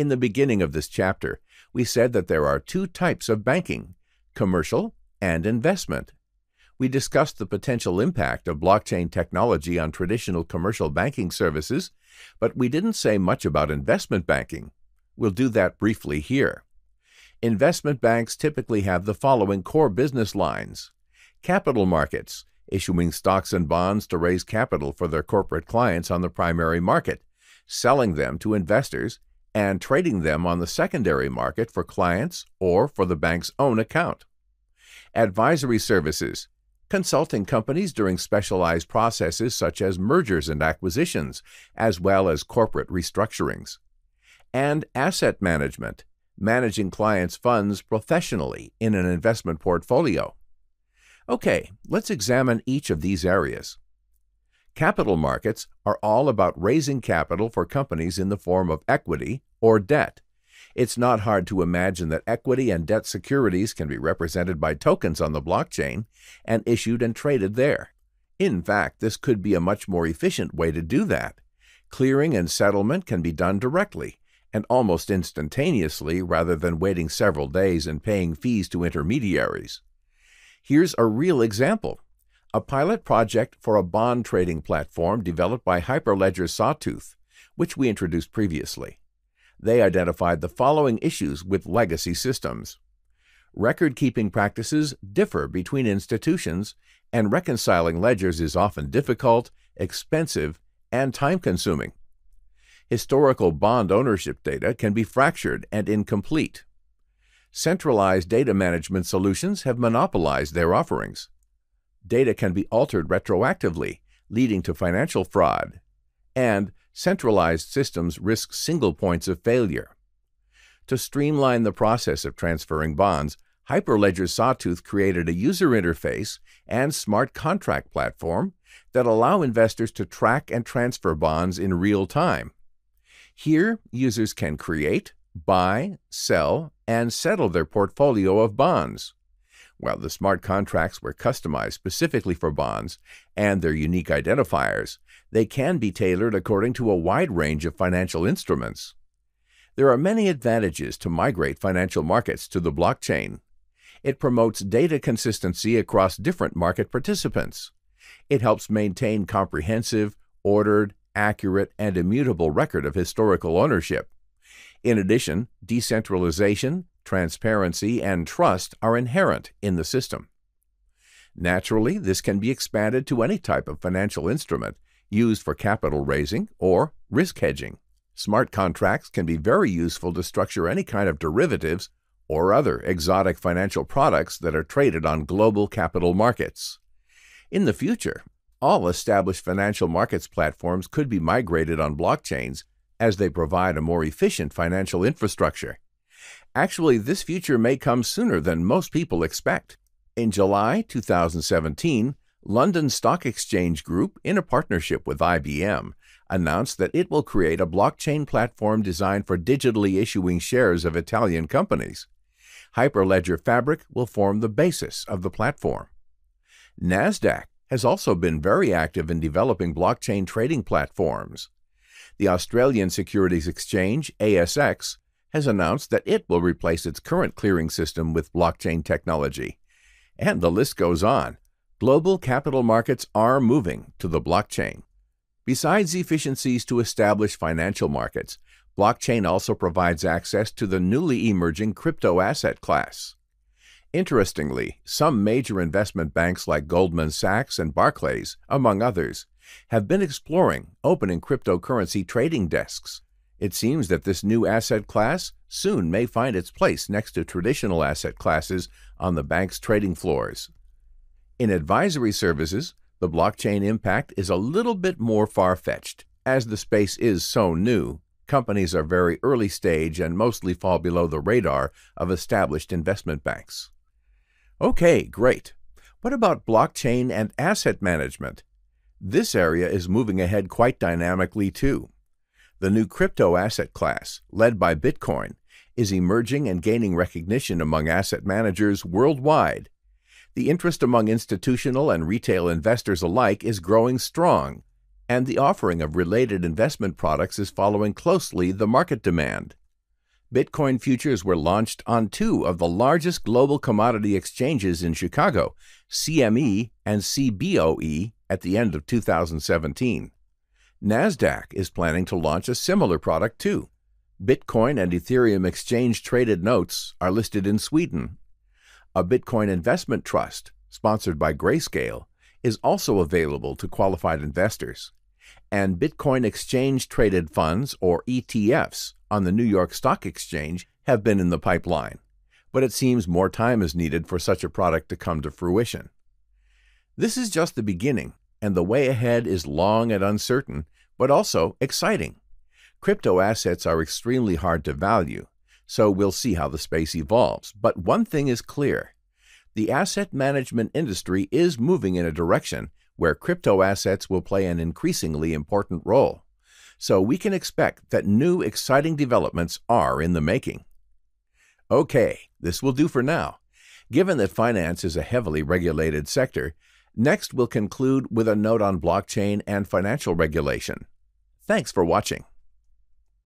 In the beginning of this chapter, we said that there are two types of banking, commercial and investment. We discussed the potential impact of blockchain technology on traditional commercial banking services, but we didn't say much about investment banking. We'll do that briefly here. Investment banks typically have the following core business lines: capital markets, issuing stocks and bonds to raise capital for their corporate clients on the primary market, selling them to investors, and trading them on the secondary market for clients or for the bank's own account. Advisory services, consulting companies during specialized processes such as mergers and acquisitions, as well as corporate restructurings. And asset management, managing clients' funds professionally in an investment portfolio. Okay, let's examine each of these areas. Capital markets are all about raising capital for companies in the form of equity or debt. It's not hard to imagine that equity and debt securities can be represented by tokens on the blockchain and issued and traded there. In fact, this could be a much more efficient way to do that. Clearing and settlement can be done directly and almost instantaneously rather than waiting several days and paying fees to intermediaries. Here's a real example. A pilot project for a bond trading platform developed by Hyperledger Sawtooth, which we introduced previously. They identified the following issues with legacy systems. Record-keeping practices differ between institutions, and reconciling ledgers is often difficult, expensive, and time-consuming. Historical bond ownership data can be fractured and incomplete. Centralized data management solutions have monopolized their offerings. Data can be altered retroactively, leading to financial fraud. And centralized systems risk single points of failure. To streamline the process of transferring bonds, Hyperledger Sawtooth created a user interface and smart contract platform that allow investors to track and transfer bonds in real time. Here, users can create, buy, sell, and settle their portfolio of bonds. Well, the smart contracts were customized specifically for bonds and their unique identifiers. They can be tailored according to a wide range of financial instruments. There are many advantages to migrate financial markets to the blockchain. It promotes data consistency across different market participants. It helps maintain comprehensive, ordered, accurate, and immutable record of historical ownership. In addition, decentralization, transparency, and trust are inherent in the system. Naturally, this can be expanded to any type of financial instrument used for capital raising or risk hedging. Smart contracts can be very useful to structure any kind of derivatives or other exotic financial products that are traded on global capital markets. In the future, all established financial markets platforms could be migrated on blockchains as they provide a more efficient financial infrastructure. Actually, this future may come sooner than most people expect. In July 2017, London Stock Exchange Group, in a partnership with IBM, announced that it will create a blockchain platform designed for digitally issuing shares of Italian companies. Hyperledger Fabric will form the basis of the platform. NASDAQ has also been very active in developing blockchain trading platforms. The Australian Securities Exchange, ASX, has announced that it will replace its current clearing system with blockchain technology. And the list goes on. Global capital markets are moving to the blockchain. Besides efficiencies to establish financial markets, blockchain also provides access to the newly emerging crypto asset class. Interestingly, some major investment banks like Goldman Sachs and Barclays, among others, have been exploring opening cryptocurrency trading desks. It seems that this new asset class soon may find its place next to traditional asset classes on the bank's trading floors. In advisory services, the blockchain impact is a little bit more far-fetched. As the space is so new, companies are very early stage and mostly fall below the radar of established investment banks. Okay, great. What about blockchain and asset management? This area is moving ahead quite dynamically too. The new crypto asset class, led by Bitcoin, is emerging and gaining recognition among asset managers worldwide. The interest among institutional and retail investors alike is growing strong, and the offering of related investment products is following closely the market demand. Bitcoin futures were launched on two of the largest global commodity exchanges in Chicago, CME and CBOE, at the end of 2017. NASDAQ is planning to launch a similar product too. Bitcoin and Ethereum exchange-traded notes are listed in Sweden. A Bitcoin investment trust, sponsored by Grayscale, is also available to qualified investors. And Bitcoin exchange-traded funds, or ETFs, on the New York Stock Exchange have been in the pipeline, but it seems more time is needed for such a product to come to fruition. This is just the beginning, and the way ahead is long and uncertain, but also exciting. Crypto assets are extremely hard to value, so we'll see how the space evolves. But one thing is clear. The asset management industry is moving in a direction where crypto assets will play an increasingly important role. So we can expect that new exciting developments are in the making. Okay, this will do for now. Given that finance is a heavily regulated sector, next we'll conclude with a note on blockchain and financial regulation. Thanks for watching.